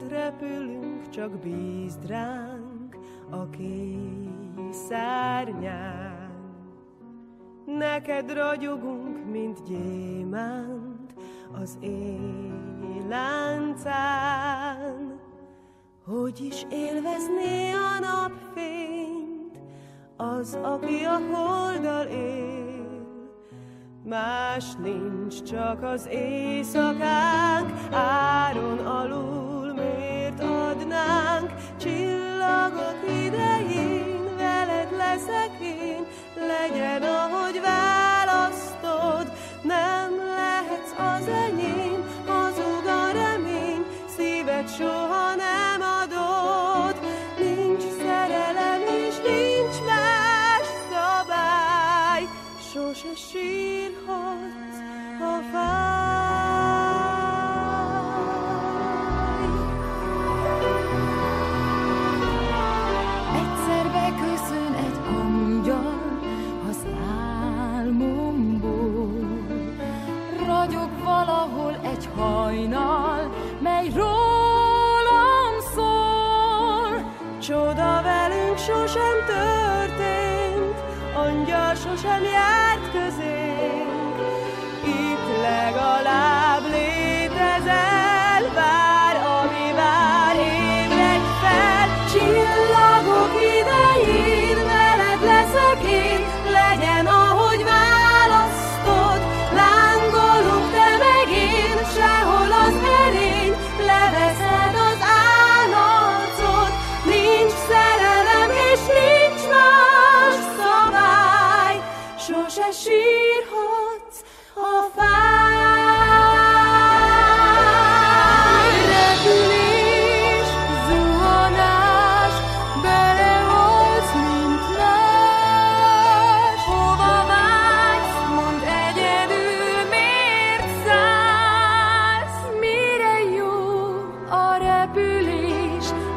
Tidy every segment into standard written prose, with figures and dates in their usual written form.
veled repülünk, csak bízd ránk a kéj szárnyán. Neked ragyogunk, mint gyémánt az éj láncán. Hogy is élvezné a napfényt az, aki a holddal él? Más nincs, csak az éjszakánk. Áron alul miért adnánk csillagot idején? Veled leszek én, legyen ahogy választod. Nem lehetsz az enyém, hazug a remény, szíved soha nem adod. Nincs szerelem és nincs más szabály, sose sír. Egyszer beköszön egy angyal az álmomból, ragyog valahol egy hajnal, mely rólam szól. Csoda velünk sosem történt, angyal sosem járt közénk. Legalább létezel, vár, ami vár, ébredj fel. Csillagok idején veled leszek én, legyen ahogy választod. Lángolunk te meg én, sehol az erény, leveszed az állarcod. Nincs szerelem és nincs más szabály, sose sírhatsz a fáj.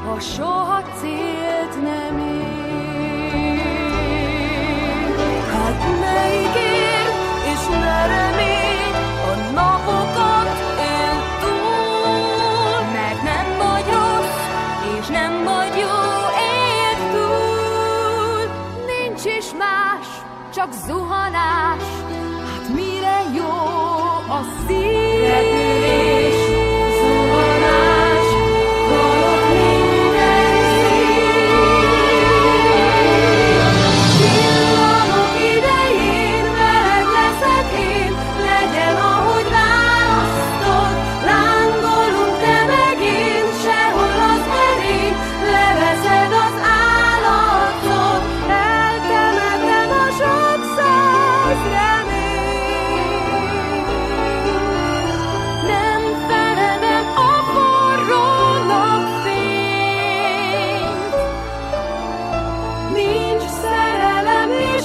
Ha soha célt nem ér, hát ne ígérd, és ne reméld a napokat én túl, mert nem vagy rossz, és nem vagy jó, éld túl. Nincs is más, csak zuhanás, hát mire jó a szív?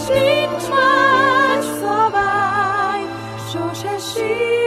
Nincs más szabály, sose sír.